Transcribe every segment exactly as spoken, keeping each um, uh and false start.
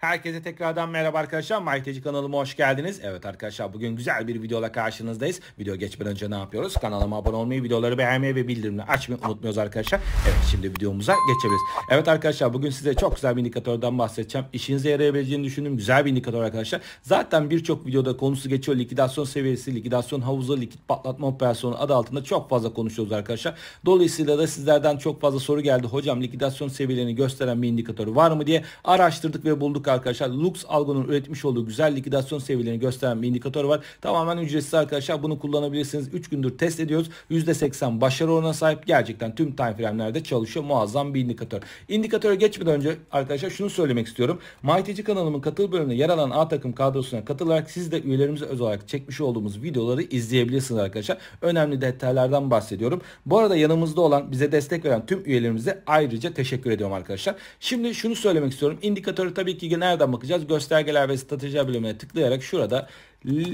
Herkese tekrardan merhaba arkadaşlar, MyTeci kanalıma hoş geldiniz. Evet arkadaşlar, bugün güzel bir videoyla karşınızdayız. Video geçmeden önce ne yapıyoruz? Kanalıma abone olmayı, videoları beğenmeyi ve bildirimleri açmayı unutmuyoruz arkadaşlar. Evet, şimdi videomuza geçebiliriz. Evet arkadaşlar, bugün size çok güzel bir indikatörden bahsedeceğim. İşinize yarayabileceğini düşündüğüm güzel bir indikatör arkadaşlar. Zaten birçok videoda konusu geçiyor. Likidasyon seviyesi, likidasyon havuzu, likit patlatma operasyonu adı altında çok fazla konuşuyoruz arkadaşlar. Dolayısıyla da sizlerden çok fazla soru geldi. Hocam likidasyon seviyelerini gösteren bir indikatörü var mı diye araştırdık ve bulduk arkadaşlar. Lux Algo'nun üretmiş olduğu güzel likidasyon seviyelerini gösteren bir indikatör var. Tamamen ücretsiz arkadaşlar. Bunu kullanabilirsiniz. üç gündür test ediyoruz. yüzde seksen başarı oranına sahip. Gerçekten tüm time frame'lerde çalışıyor. Muazzam bir indikatör. İndikatöre geçmeden önce arkadaşlar şunu söylemek istiyorum. MyTeci kanalımın katıl bölümünde yer alan A takım kadrosuna katılarak siz de üyelerimize özel olarak çekmiş olduğumuz videoları izleyebilirsiniz arkadaşlar. Önemli detaylardan bahsediyorum. Bu arada yanımızda olan, bize destek veren tüm üyelerimize ayrıca teşekkür ediyorum arkadaşlar. Şimdi şunu söylemek istiyorum. İndikatörü tabii ki nereden bakacağız? Göstergeler ve strateji bölümüne tıklayarak şurada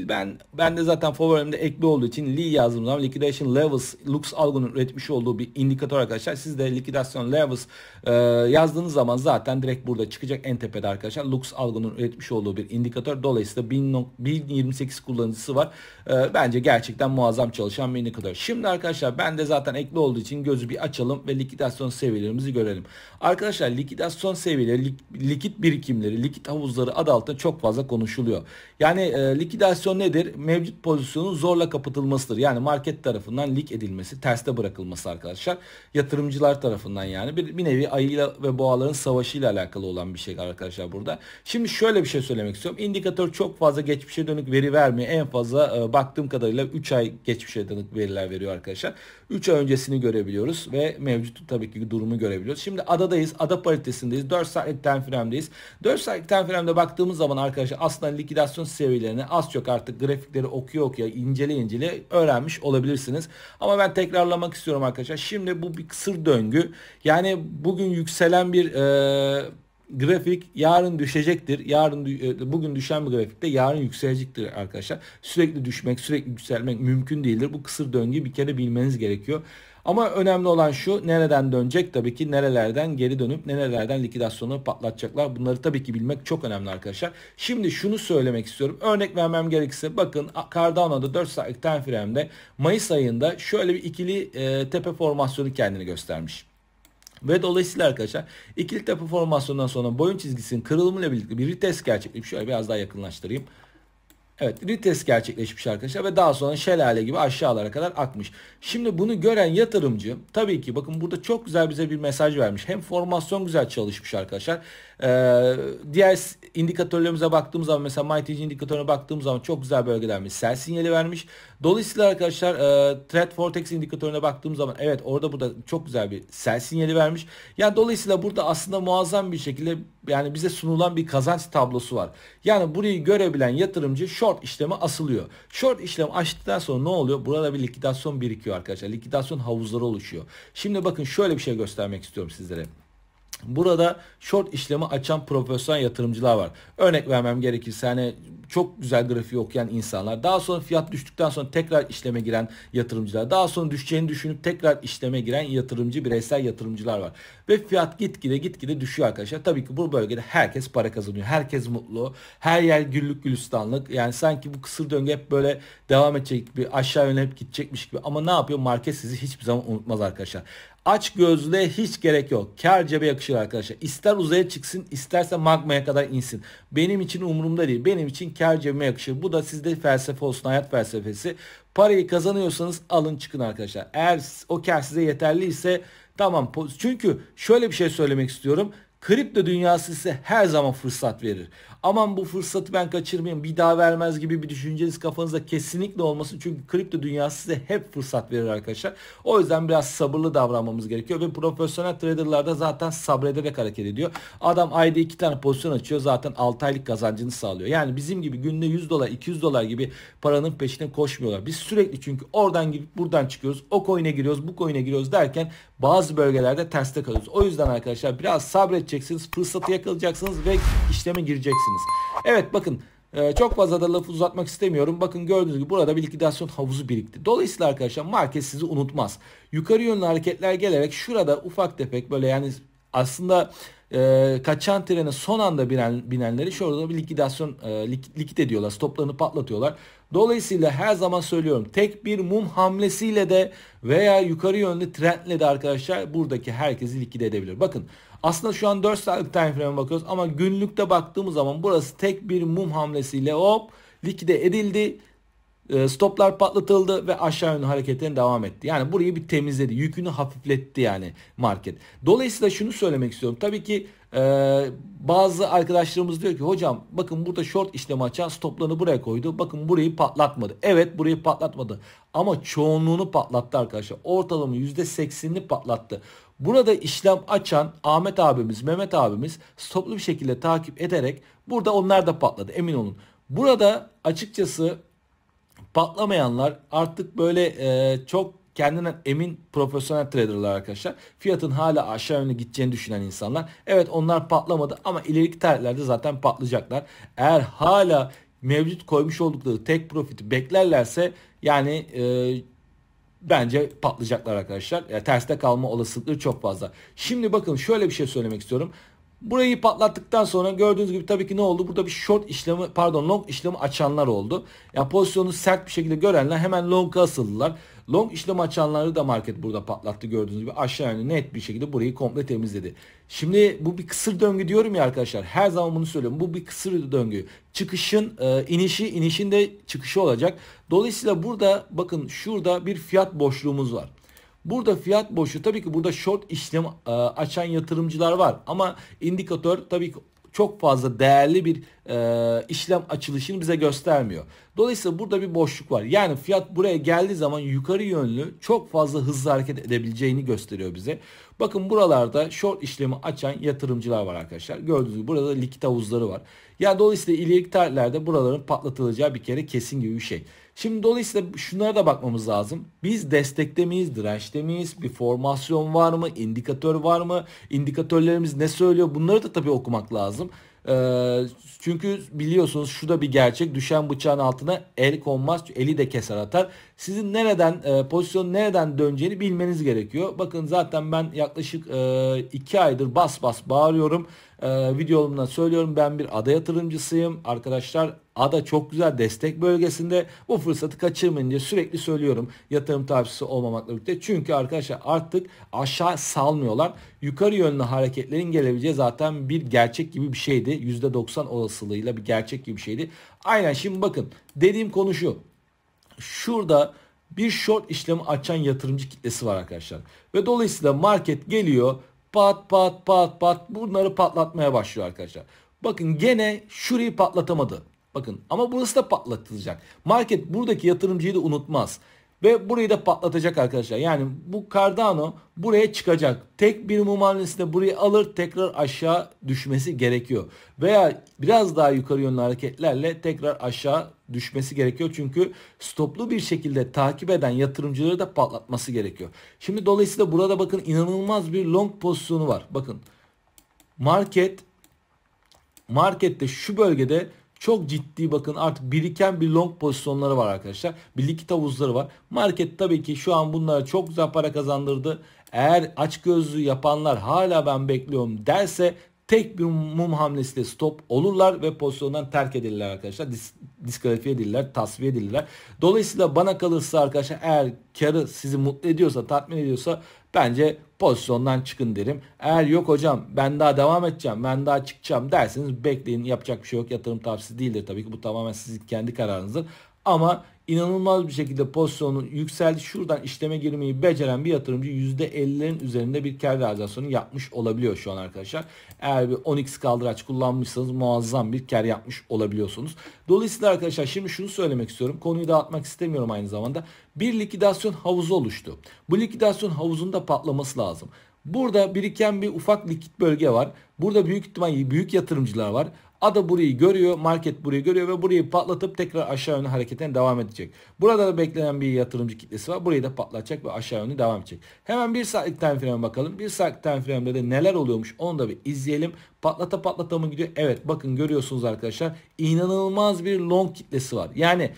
ben ben de zaten favorimde ekli olduğu için li yazdım zaman liquidation levels Lux Algo'nun üretmiş olduğu bir indikatör arkadaşlar. Siz de liquidation levels e, yazdığınız zaman zaten direkt burada çıkacak en tepede arkadaşlar. Lux Algo'nun üretmiş olduğu bir indikatör. Dolayısıyla bin yirmi sekiz kullanıcısı var. E, bence gerçekten muazzam çalışan bir indikatör. Şimdi arkadaşlar ben de zaten ekli olduğu için gözü bir açalım ve liquidation seviyelerimizi görelim. Arkadaşlar liquidation seviyeleri, lik, likit birikimleri, likit havuzları adı altında çok fazla konuşuluyor. Yani e, likit Likidasyon nedir? Mevcut pozisyonun zorla kapatılmasıdır. Yani market tarafından lik edilmesi, terste bırakılması arkadaşlar. Yatırımcılar tarafından yani bir, bir nevi ayıyla ve boğaların savaşıyla alakalı olan bir şey arkadaşlar burada. Şimdi şöyle bir şey söylemek istiyorum. İndikatör çok fazla geçmişe dönük veri vermiyor. En fazla e, baktığım kadarıyla üç ay geçmişe dönük veriler veriyor arkadaşlar. üç ay öncesini görebiliyoruz ve mevcut tabii ki durumu görebiliyoruz. Şimdi adadayız. Ada paritesindeyiz. dört saatlik time frame'deyiz. dört saatlik time frame'de baktığımız zaman arkadaşlar aslında likidasyon seviyelerine az çok artık grafikleri okuya okuya incele incele öğrenmiş olabilirsiniz. Ama ben tekrarlamak istiyorum arkadaşlar. Şimdi bu bir kısır döngü. Yani bugün yükselen bir e, grafik yarın düşecektir. Yarın e, bugün düşen bir grafikte yarın yükselecektir arkadaşlar. Sürekli düşmek, sürekli yükselmek mümkün değildir. Bu kısır döngüyü bir kere bilmeniz gerekiyor. Ama önemli olan şu, nereden dönecek tabii ki, nerelerden geri dönüp nerelerden likidasyonu patlatacaklar. Bunları tabii ki bilmek çok önemli arkadaşlar. Şimdi şunu söylemek istiyorum. Örnek vermem gerekirse bakın Cardano'da dört saatlik time frame'de Mayıs ayında şöyle bir ikili e, tepe formasyonu kendini göstermiş. Ve dolayısıyla arkadaşlar ikili tepe formasyonundan sonra boyun çizgisinin kırılımıyla birlikte bir retest gerçekleşmiş. Şöyle biraz daha yakınlaştırayım. Evet, retest gerçekleşmiş arkadaşlar ve daha sonra şelale gibi aşağılara kadar akmış. Şimdi bunu gören yatırımcı tabii ki bakın burada çok güzel bize bir mesaj vermiş. Hem formasyon güzel çalışmış arkadaşlar. Ee, diğer indikatörlerimize baktığımız zaman mesela MyTG indikatörüne baktığımız zaman çok güzel bölgelenmiş. Sell sinyali vermiş. Dolayısıyla arkadaşlar e, Trend Vortex indikatörüne baktığımız zaman evet orada burada çok güzel bir sell sinyali vermiş. Yani dolayısıyla burada aslında muazzam bir şekilde yani bize sunulan bir kazanç tablosu var. Yani burayı görebilen yatırımcı şu short işlemi asılıyor. Short işlemi açtıktan sonra ne oluyor? Burada bir likidasyon birikiyor arkadaşlar. Likidasyon havuzları oluşuyor. Şimdi bakın şöyle bir şey göstermek istiyorum sizlere. Burada short işlemi açan profesyonel yatırımcılar var. Örnek vermem gerekirse hani çok güzel grafiği okuyan insanlar, daha sonra fiyat düştükten sonra tekrar işleme giren yatırımcılar, daha sonra düşeceğini düşünüp tekrar işleme giren yatırımcı bireysel yatırımcılar var. Ve fiyat gitgide gitgide düşüyor arkadaşlar. Tabii ki bu bölgede herkes para kazanıyor. Herkes mutlu. Her yer güllük gülistanlık. Yani sanki bu kısır döngü hep böyle devam edecek gibi, aşağı yöne hep gidecekmiş gibi. Ama ne yapıyor? Market sizi hiçbir zaman unutmaz arkadaşlar. Aç gözlüğe hiç gerek yok. Kar cebe yakışır arkadaşlar. İster uzaya çıksın, isterse magmaya kadar insin. Benim için umurumda değil. Benim için kar cebime yakışır. Bu da sizde felsefe olsun, hayat felsefesi. Parayı kazanıyorsanız alın çıkın arkadaşlar. Eğer o kar size yeterliyse tamam. Çünkü şöyle bir şey söylemek istiyorum. Kripto dünyası size her zaman fırsat verir. Aman bu fırsatı ben kaçırmayayım, bir daha vermez gibi bir düşünceniz kafanızda kesinlikle olmasın. Çünkü kripto dünyası size hep fırsat verir arkadaşlar. O yüzden biraz sabırlı davranmamız gerekiyor. Ve profesyonel traderlar da zaten sabrederek hareket ediyor. Adam ayda iki tane pozisyon açıyor, zaten altı aylık kazancını sağlıyor. Yani bizim gibi günde yüz dolar iki yüz dolar gibi paranın peşine koşmuyorlar. Biz sürekli çünkü oradan girip buradan çıkıyoruz. O coin'e giriyoruz, bu coin'e giriyoruz derken bazı bölgelerde terste kalıyoruz. O yüzden arkadaşlar biraz sabredeceksiniz. Fırsatı yakalayacaksınız ve işleme gireceksiniz. Evet bakın çok fazla da lafı uzatmak istemiyorum. Bakın gördüğünüz gibi burada bir likidasyon havuzu birikti. Dolayısıyla arkadaşlar market sizi unutmaz. Yukarı yönlü hareketler gelerek şurada ufak tefek böyle yani aslında e, kaçan trene son anda binen, binenleri şurada bir likidasyon e, lik, likit ediyorlar. Stoplarını patlatıyorlar. Dolayısıyla her zaman söylüyorum, tek bir mum hamlesiyle de veya yukarı yönlü trendle de arkadaşlar buradaki herkesi likide edebilir. Bakın aslında şu an dört saatlik time frame'e bakıyoruz ama günlükte baktığımız zaman burası tek bir mum hamlesiyle hop likide edildi. Stoplar patlatıldı ve aşağı yönlü hareketlerine devam etti. Yani burayı bir temizledi. Yükünü hafifletti yani market. Dolayısıyla şunu söylemek istiyorum. Tabii ki e, bazı arkadaşlarımız diyor ki hocam bakın burada short işlemi açan stoplarını buraya koydu. Bakın burayı patlatmadı. Evet, burayı patlatmadı. Ama çoğunluğunu patlattı arkadaşlar. Ortalama yüzde seksenini patlattı. Burada işlem açan Ahmet abimiz, Mehmet abimiz stoplu bir şekilde takip ederek burada onlar da patladı. Emin olun. Burada açıkçası patlamayanlar artık böyle e, çok kendinden emin profesyonel traderlar arkadaşlar. Fiyatın hala aşağı yönlü gideceğini düşünen insanlar. Evet, onlar patlamadı ama ileriki tarihlerde zaten patlayacaklar. Eğer hala mevcut koymuş oldukları tek profiti beklerlerse yani e, bence patlayacaklar arkadaşlar. Yani terste kalma olasılıkları çok fazla. Şimdi bakın şöyle bir şey söylemek istiyorum. Burayı patlattıktan sonra gördüğünüz gibi tabii ki ne oldu? Burada bir short işlemi, pardon long işlemi açanlar oldu. Ya yani pozisyonu sert bir şekilde görenler hemen long'a asıldılar. Long işlemi açanları da market burada patlattı, gördüğünüz gibi aşağı yönlü net bir şekilde burayı komple temizledi. Şimdi bu bir kısır döngü diyorum ya arkadaşlar. Her zaman bunu söylüyorum. Bu bir kısır döngü. Çıkışın e, inişi, inişin de çıkışı olacak. Dolayısıyla burada bakın şurada bir fiyat boşluğumuz var. Burada fiyat boşluğu, tabii ki burada short işlemi e, açan yatırımcılar var ama indikatör tabii ki çok fazla değerli bir e, işlem açılışını bize göstermiyor. Dolayısıyla burada bir boşluk var. Yani fiyat buraya geldiği zaman yukarı yönlü çok fazla hızlı hareket edebileceğini gösteriyor bize. Bakın buralarda short işlemi açan yatırımcılar var arkadaşlar. Gördüğünüz gibi burada likit havuzları var. Yani dolayısıyla ileriki tarihlerde buraların patlatılacağı bir kere kesin gibi bir şey. Şimdi dolayısıyla şunlara da bakmamız lazım. Biz destekte miyiz, dirençte miyiz, bir formasyon var mı, indikatör var mı, indikatörlerimiz ne söylüyor, bunları da tabii okumak lazım. Ee, çünkü biliyorsunuz şu da bir gerçek, düşen bıçağın altına el konmaz, eli de keser atar. Sizin nereden e, pozisyonu nereden döneceğini bilmeniz gerekiyor. Bakın zaten ben yaklaşık iki e, aydır bas bas bağırıyorum. Ee, videomda söylüyorum, ben bir ada yatırımcısıyım arkadaşlar. Ada çok güzel destek bölgesinde, bu fırsatı kaçırmayın diye sürekli söylüyorum yatırım tavsiyesi olmamakla birlikte. Çünkü arkadaşlar artık aşağı salmıyorlar, yukarı yönlü hareketlerin gelebileceği zaten bir gerçek gibi bir şeydi, yüzde doksan olasılığıyla bir gerçek gibi bir şeydi. Aynen, şimdi bakın dediğim konu şu, şurada bir short işlemi açan yatırımcı kitlesi var arkadaşlar ve dolayısıyla market geliyor, pat pat pat pat bunları patlatmaya başlıyor arkadaşlar. Bakın gene şurayı patlatamadı. Bakın ama burası da patlatılacak. Market buradaki yatırımcıyı da unutmaz. Ve burayı da patlatacak arkadaşlar. Yani bu Cardano buraya çıkacak. Tek bir mum hamlesinde burayı alır, tekrar aşağı düşmesi gerekiyor. Veya biraz daha yukarı yönlü hareketlerle tekrar aşağı düşmesi gerekiyor. Çünkü stoplu bir şekilde takip eden yatırımcıları da patlatması gerekiyor. Şimdi dolayısıyla burada bakın inanılmaz bir long pozisyonu var. Bakın market markette şu bölgede çok ciddi bakın artık biriken bir long pozisyonları var arkadaşlar. Bir likit havuzları var. Market tabii ki şu an bunlara çok güzel para kazandırdı. Eğer açgözlü yapanlar hala ben bekliyorum derse tek bir mum hamlesiyle stop olurlar ve pozisyondan terk edilirler arkadaşlar. Dis diskalifiye edilirler, tasfiye edilirler. Dolayısıyla bana kalırsa arkadaşlar eğer karı sizi mutlu ediyorsa, tatmin ediyorsa bence pozisyondan çıkın derim. Eğer yok hocam ben daha devam edeceğim, ben daha çıkacağım derseniz bekleyin, yapacak bir şey yok. Yatırım tavsiyesi değildir tabii ki, bu tamamen sizin kendi kararınızdır. Ama inanılmaz bir şekilde pozisyonu yükseldi. Şuradan işleme girmeyi beceren bir yatırımcı yüzde ellilerin üzerinde bir kar realizasyonu yapmış olabiliyor şu an arkadaşlar. Eğer bir on x kaldıraç kullanmışsanız muazzam bir kar yapmış olabiliyorsunuz. Dolayısıyla arkadaşlar şimdi şunu söylemek istiyorum. Konuyu dağıtmak istemiyorum aynı zamanda. Bir likidasyon havuzu oluştu. Bu likidasyon havuzunda patlaması lazım. Burada biriken bir ufak likit bölge var. Burada büyük ihtimalle büyük yatırımcılar var. Ada burayı görüyor, market burayı görüyor ve burayı patlatıp tekrar aşağı yönlü hareketine devam edecek. Burada da beklenen bir yatırımcı kitlesi var. Burayı da patlatacak ve aşağı yönlü devam edecek. Hemen bir saatlik time frame'e bakalım. Bir saatlik time frame'de de neler oluyormuş onu da bir izleyelim. Patlata patlata mı gidiyor? Evet, bakın görüyorsunuz arkadaşlar. İnanılmaz bir long kitlesi var. Yani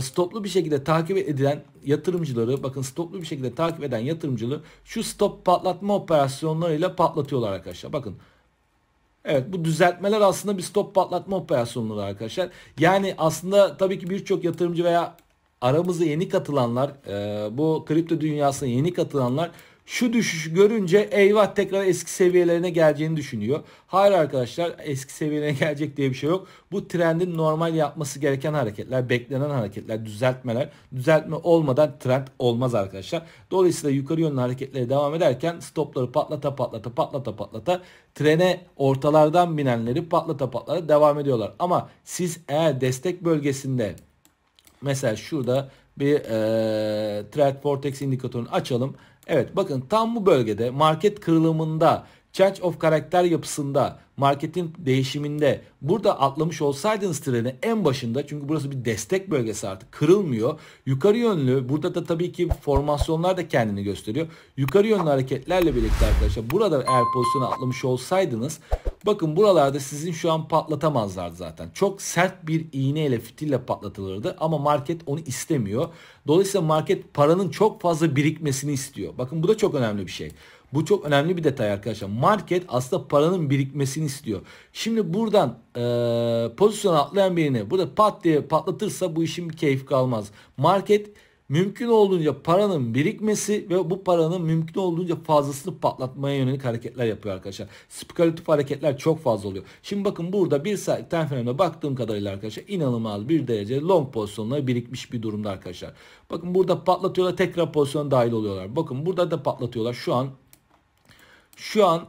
stoplu bir şekilde takip edilen yatırımcıları, bakın stoplu bir şekilde takip eden yatırımcıları şu stop patlatma operasyonlarıyla patlatıyorlar arkadaşlar. Bakın Evet, bu düzeltmeler aslında bir stop patlatma operasyonları arkadaşlar. Yani aslında tabii ki birçok yatırımcı veya aramızda yeni katılanlar, bu kripto dünyasına yeni katılanlar şu düşüşü görünce eyvah tekrar eski seviyelerine geleceğini düşünüyor. Hayır arkadaşlar, eski seviyelerine gelecek diye bir şey yok. Bu trendin normal yapması gereken hareketler, beklenen hareketler, düzeltmeler. Düzeltme olmadan trend olmaz arkadaşlar. Dolayısıyla yukarı yönlü hareketlere devam ederken stopları patlata patlata patlata patlata trene ortalardan binenleri patlata patlata devam ediyorlar. Ama siz eğer destek bölgesinde, mesela şurada bir e, Trend Vortex indikatörünü açalım. Evet, bakın tam bu bölgede market kırılımında, change of karakter yapısında, marketin değişiminde burada atlamış olsaydınız treni en başında, çünkü burası bir destek bölgesi, artık kırılmıyor. Yukarı yönlü, burada da tabii ki formasyonlar da kendini gösteriyor. Yukarı yönlü hareketlerle birlikte arkadaşlar burada eğer pozisyonu atlamış olsaydınız, bakın buralarda sizin şu an patlatamazlardı zaten. Çok sert bir iğneyle, fitille patlatılırdı ama market onu istemiyor. Dolayısıyla market paranın çok fazla birikmesini istiyor. Bakın bu da çok önemli bir şey. Bu çok önemli bir detay arkadaşlar. Market aslında paranın birikmesini istiyor. Şimdi buradan e, pozisyona atlayan birini burada pat diye patlatırsa bu işin bir keyfi kalmaz. Market mümkün olduğunca paranın birikmesi ve bu paranın mümkün olduğunca fazlasını patlatmaya yönelik hareketler yapıyor arkadaşlar. Spekülatif hareketler çok fazla oluyor. Şimdi bakın burada bir saat time frame'e baktığım kadarıyla arkadaşlar inanılmaz bir derece long pozisyonları birikmiş bir durumda arkadaşlar. Bakın burada patlatıyorlar, tekrar pozisyona dahil oluyorlar. Bakın burada da patlatıyorlar şu an. Şu an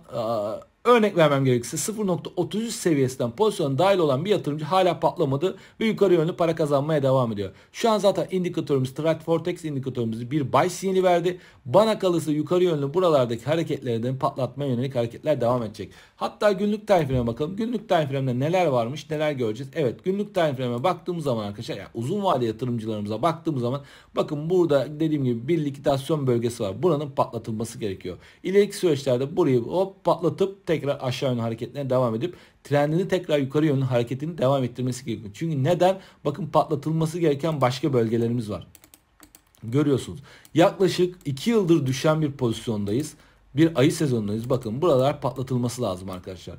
örnek vermem gerekirse sıfır nokta otuz seviyesinden pozisyona dahil olan bir yatırımcı hala patlamadı ve yukarı yönlü para kazanmaya devam ediyor. Şu an zaten indikatörümüz, Trend Vortex indikatörümüz bir buy sinyali verdi. Bana kalırsa yukarı yönlü buralardaki hareketlerden patlatmaya yönelik hareketler devam edecek. Hatta günlük time frame'e bakalım. Günlük time frame'de neler varmış, neler göreceğiz. Evet, günlük time frame'e baktığımız zaman arkadaşlar, yani uzun vadeli yatırımcılarımıza baktığımız zaman bakın burada dediğim gibi bir likidasyon bölgesi var. Buranın patlatılması gerekiyor. İleriki süreçlerde burayı hop patlatıp tekrar aşağı yönlü hareketlerine devam edip trendini tekrar yukarı yönlü hareketini devam ettirmesi gerekiyor. Çünkü neden? Bakın patlatılması gereken başka bölgelerimiz var. Görüyorsunuz. Yaklaşık iki yıldır düşen bir pozisyondayız. Bir ayı sezonundayız. Bakın buralar patlatılması lazım arkadaşlar.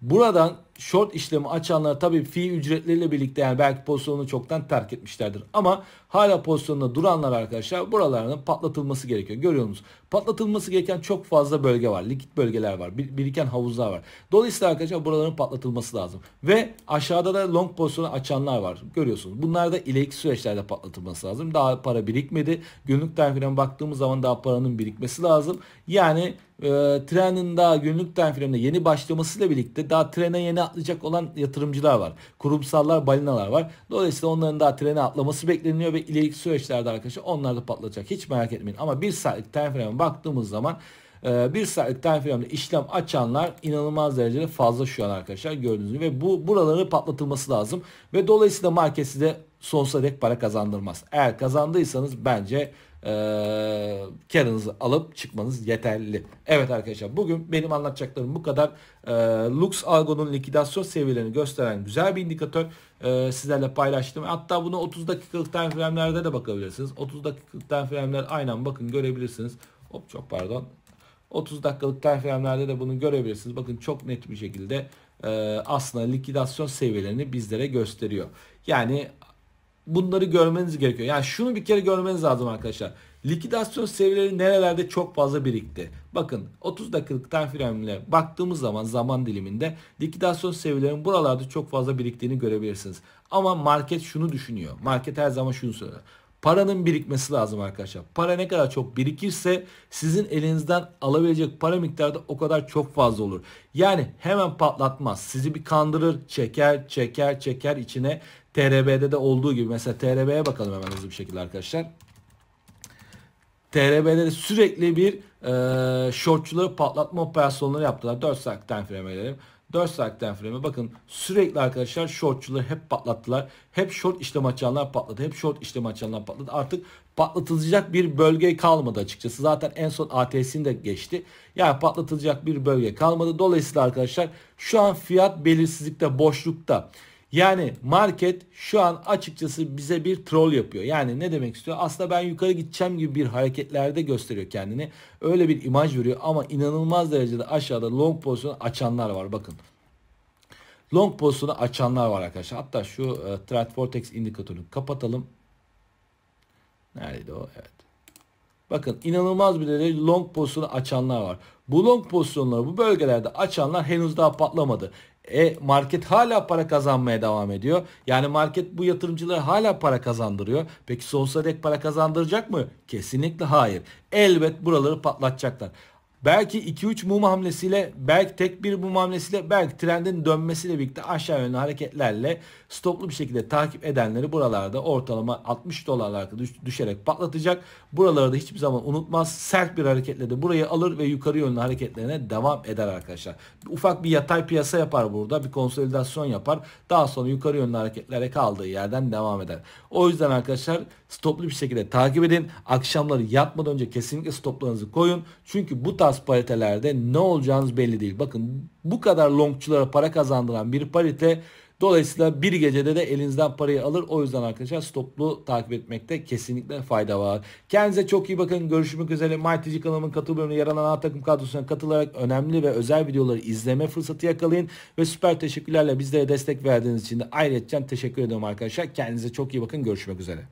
Buradan short işlemi açanlar tabii fee ücretleriyle birlikte, yani belki pozisyonunu çoktan terk etmişlerdir. Ama hala pozisyonunda duranlar arkadaşlar buralarının patlatılması gerekiyor. Görüyor musunuz? Patlatılması gereken çok fazla bölge var. Likit bölgeler var. Biriken havuzlar var. Dolayısıyla arkadaşlar buraların patlatılması lazım. Ve aşağıda da long pozisyonu açanlar var. Görüyorsunuz. Bunlar da ileriki süreçlerde patlatılması lazım. Daha para birikmedi. Günlük time frame'e baktığımız zaman daha paranın birikmesi lazım. Yani e, trenin daha günlük time frame'de yeni başlamasıyla birlikte daha trene yeni atlayacak olan yatırımcılar var. Kurumsallar, balinalar var. Dolayısıyla onların daha trene atlaması bekleniyor ve ileriki süreçlerde arkadaşlar onlar da patlatacak. Hiç merak etmeyin. Ama bir saatlik time frame'e baktığımız zaman bir saatlik time frame'de işlem açanlar inanılmaz derecede fazla şu an arkadaşlar, gördüğünüz gibi. Ve bu buraları patlatılması lazım. Ve dolayısıyla market size sonsuza dek para kazandırmaz. Eğer kazandıysanız bence Ee, karınızı alıp çıkmanız yeterli. Evet arkadaşlar, bugün benim anlatacaklarım bu kadar. Ee, Lux Algo'nun likidasyon seviyelerini gösteren güzel bir indikatör e, sizlerle paylaştım. Hatta bunu otuz dakikalık time frame'lerde de bakabilirsiniz. otuz dakikalık time frame'ler aynen bakın görebilirsiniz. Hop, çok pardon. otuz dakikalık time frame'lerde de bunu görebilirsiniz. Bakın çok net bir şekilde e, aslında likidasyon seviyelerini bizlere gösteriyor. Yani bunları görmeniz gerekiyor. Yani şunu bir kere görmeniz lazım arkadaşlar. Likidasyon seviyeleri nerelerde çok fazla birikti? Bakın otuz dakikalık time frame'le baktığımız zaman zaman diliminde likidasyon seviyelerinin buralarda çok fazla biriktiğini görebilirsiniz. Ama market şunu düşünüyor. Market her zaman şunu söylüyor. Paranın birikmesi lazım arkadaşlar. Para ne kadar çok birikirse sizin elinizden alabilecek para miktarı da o kadar çok fazla olur. Yani hemen patlatmaz. Sizi bir kandırır, çeker, çeker, çeker içine. T R B'de de olduğu gibi, mesela T R B'ye bakalım hemen hızlı bir şekilde arkadaşlar. T R B'de de sürekli bir e, shortçuları patlatma operasyonları yaptılar. dört saat time frame edelim. dört saat time frame'e bakın sürekli arkadaşlar shortçuları hep patlattılar. Hep short işlem açanlar patladı. Hep short işlem açanlar patladı. Artık patlatılacak bir bölge kalmadı açıkçası. Zaten en son A T C'sini de geçti. Yani patlatılacak bir bölge kalmadı. Dolayısıyla arkadaşlar şu an fiyat belirsizlikte, boşlukta. Yani market şu an açıkçası bize bir troll yapıyor. Yani ne demek istiyor? Aslında ben yukarı gideceğim gibi bir hareketlerde gösteriyor kendini. Öyle bir imaj veriyor ama inanılmaz derecede aşağıda long pozisyon açanlar var bakın. Long pozisyonu açanlar var arkadaşlar. Hatta şu e, Trend Vortex indikatörünü kapatalım. Neredeydi o? Evet. Bakın inanılmaz bir derece long pozisyonu açanlar var. Bu long pozisyonları bu bölgelerde açanlar henüz daha patlamadı. E market hala para kazanmaya devam ediyor. Yani market bu yatırımcılara hala para kazandırıyor. Peki sonsuza dek para kazandıracak mı? Kesinlikle hayır. Elbet buraları patlatacaklar. Belki iki üç mum hamlesiyle, belki tek bir mum hamlesiyle, belki trendin dönmesiyle birlikte aşağı yönlü hareketlerle stoplu bir şekilde takip edenleri buralarda ortalama altmış dolarlar düşerek patlatacak. Buraları da hiçbir zaman unutmaz. Sert bir hareketle de burayı alır ve yukarı yönlü hareketlerine devam eder arkadaşlar. Ufak bir yatay piyasa yapar burada. Bir konsolidasyon yapar. Daha sonra yukarı yönlü hareketlere kaldığı yerden devam eder. O yüzden arkadaşlar stoplu bir şekilde takip edin. Akşamları yatmadan önce kesinlikle stoplarınızı koyun. Çünkü bu tarz paritelerde ne olacağınız belli değil. Bakın bu kadar longçulara para kazandıran bir parite, dolayısıyla bir gecede de elinizden parayı alır. O yüzden arkadaşlar stoplu takip etmekte kesinlikle fayda var. Kendinize çok iyi bakın. Görüşmek üzere. MyTG kanalımın katıl bölümüne yer alan ana takım kadrosuna katılarak önemli ve özel videoları izleme fırsatı yakalayın. Ve süper teşekkürlerle bizlere destek verdiğiniz için de ayrıca teşekkür ediyorum arkadaşlar. Kendinize çok iyi bakın. Görüşmek üzere.